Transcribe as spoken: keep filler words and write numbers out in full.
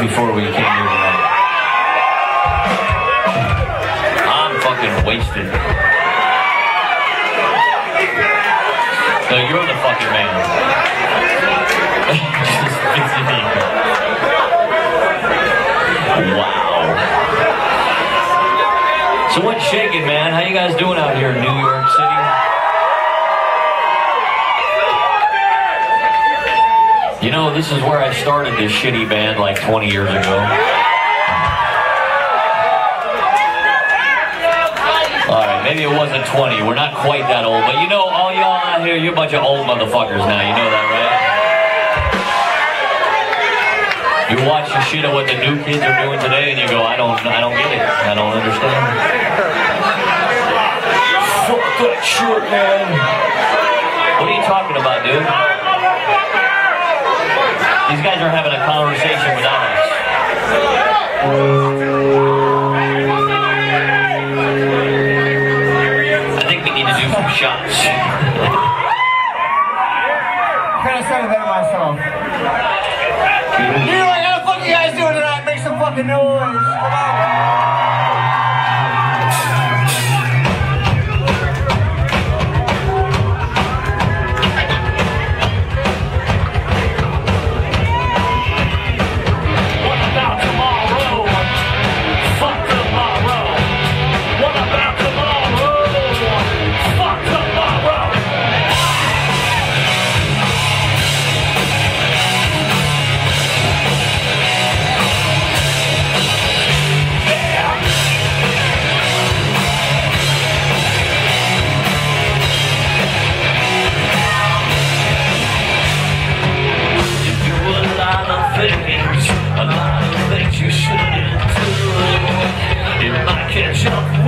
before we came here tonight. I'm fucking wasted. No, you're the fucking man. Wow. So what's shaking, man? How you guys doing out here in New York City? You know, this is where I started this shitty band like twenty years ago. Alright, maybe it wasn't twenty, we're not quite that old, but you know, all y'all out here, you're a bunch of old motherfuckers now, you know that, right? You watch the shit of what the new kids are doing today and you go, I don't, I don't get it, I don't understand. Fuck that shit, man. What are you talking about, dude? These guys are having a conversation with us. I think we need to do some shots. I'm kind of sad about myself. You know, like, how the fuck are you guys doing tonight? Make some fucking noise. Come on. Catch up.